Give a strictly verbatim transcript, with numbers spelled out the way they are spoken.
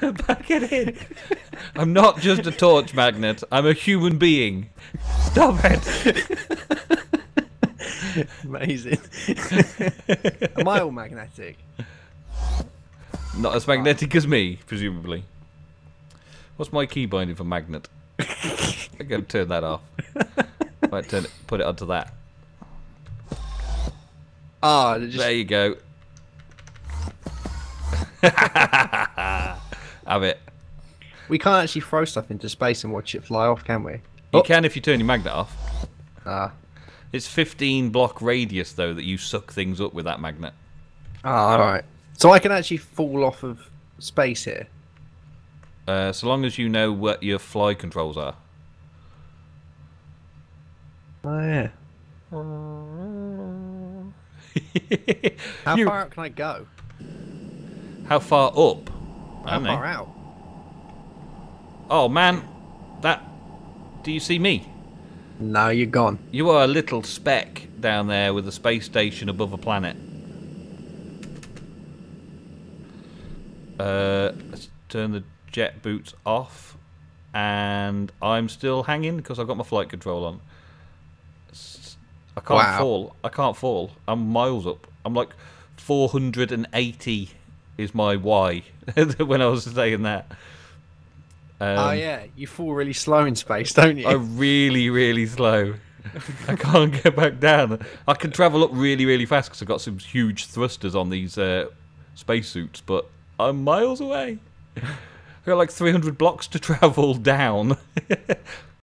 Back it in. I'm not just a torch magnet. I'm a human being. Stop it. Amazing. Am I all magnetic? Not as magnetic as me, presumably. What's my key binding for magnet? I'm going to turn that off. Right, turn it, put it onto that. Ah, oh, just... there you go. Have it. We can't actually throw stuff into space and watch it fly off, can we? You oh. can if you turn your magnet off. Ah. It's fifteen block radius though that you suck things up with that magnet. Ah, alright. So I can actually fall off of space here? Uh, so long as you know what your fly controls are. Oh yeah. How far up can I go? How far up? How far out? Oh man, that... do you see me? No, you're gone. You are a little speck down there with a space station above a planet. Uh, let's turn the jet boots off. And I'm still hanging because I've got my flight control on. I can't wow. fall. I can't fall. I'm miles up. I'm like four hundred eighty is my Y when I was saying that. Um, oh yeah, you fall really slow in space, don't you? I'm really, really slow. I can't go back down. I can travel up really, really fast because I've got some huge thrusters on these uh, spacesuits, but I'm miles away. I've got like three hundred blocks to travel down.